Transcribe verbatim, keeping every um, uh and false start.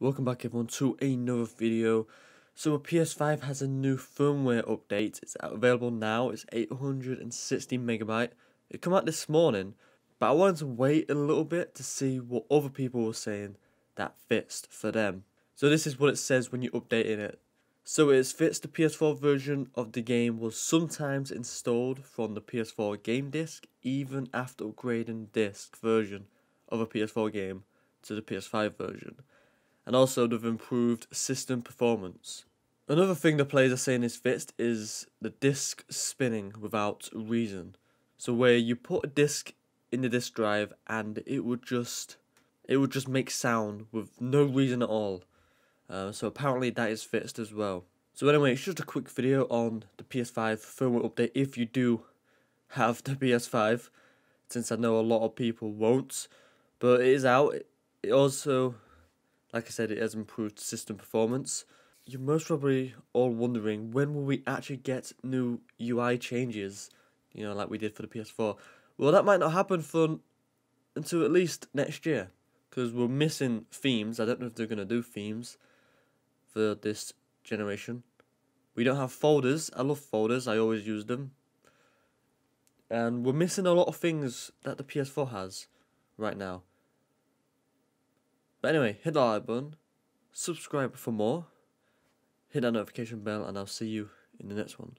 Welcome back everyone to another video. So P S five has a new firmware update. It's available now. It's eight hundred sixty megabyte. It came out this morning, but I wanted to wait a little bit to see what other people were saying that fits for them. So this is what it says when you're updating it. So it fits the P S four version of the game was sometimes installed from the P S four game disc, even after upgrading disc version of a P S four game to the P S five version. And also they've improved system performance. Another thing the players are saying is fixed is the disc spinning without reason. So where you put a disc in the disc drive and it would just it would just make sound with no reason at all. Uh, so apparently that is fixed as well. So anyway, it's just a quick video on the P S five firmware update if you do have the P S five, since I know a lot of people won't. But it is out. It also, like I said, it has improved system performance. You're most probably all wondering, when will we actually get new U I changes, you know, like we did for the P S four? Well, that might not happen for, until at least next year, because we're missing themes. I don't know if they're going to do themes for this generation. We don't have folders. I love folders. I always use them. And we're missing a lot of things that the P S four has right now. But anyway, hit that like button, subscribe for more, hit that notification bell, and I'll see you in the next one.